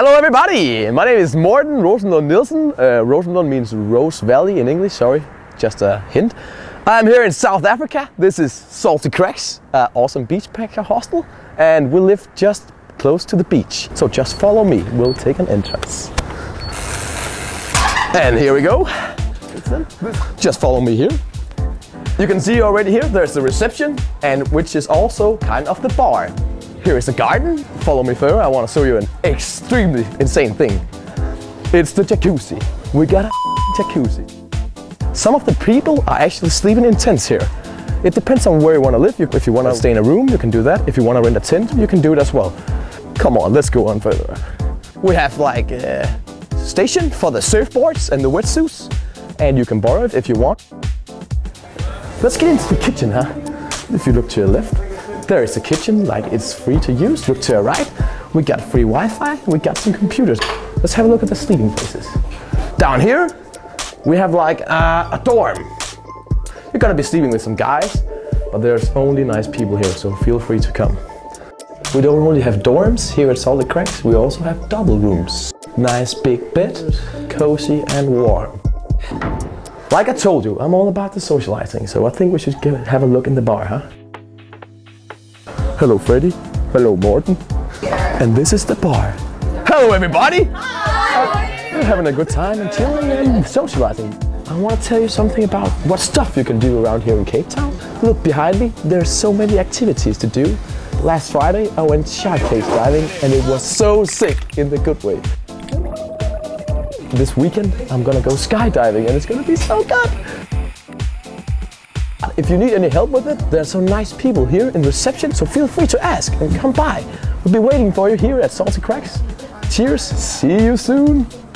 Hello everybody, my name is Morten Rosendon Nilsson. Rosendon means Rose Valley in English, sorry, just a hint. I'm here in South Africa. This is Salty Crax, an awesome beach packer hostel, and we live just close to the beach. So just follow me, we'll take an entrance. And here we go. Just follow me here. You can see already here, there's the reception, and which is also kind of the bar. Here is the garden. Follow me further, I want to show you an extremely insane thing. It's the jacuzzi. We got a jacuzzi. Some of the people are actually sleeping in tents here. It depends on where you want to live. If you want to stay in a room, you can do that. If you want to rent a tent, you can do it as well. Come on, let's go on further. We have like a station for the surfboards and the wetsuits, and you can borrow it if you want. Let's get into the kitchen, huh? If you look to your left, there is a kitchen, like it's free to use. Look to your right, we got free Wi-Fi, we got some computers. Let's have a look at the sleeping places. Down here, we have like a dorm. You're gonna be sleeping with some guys, but there's only nice people here, so feel free to come. We don't only have dorms here at Salty Crax, we also have double rooms. Nice big bed, cozy and warm. Like I told you, I'm all about the socializing, so I think we should have a look in the bar, huh? Hello Freddy, hello Morten, and this is the bar. Hello everybody! Hi! We're having a good time and chilling and socializing. I want to tell you something about what stuff you can do around here in Cape Town. Look behind me, there's so many activities to do. Last Friday I went shark cage diving and it was so sick in the good way. This weekend I'm gonna go skydiving and it's gonna be so good! If you need any help with it, there's some nice people here in reception, so feel free to ask and come by. We'll be waiting for you here at Salty Crax. Cheers, see you soon!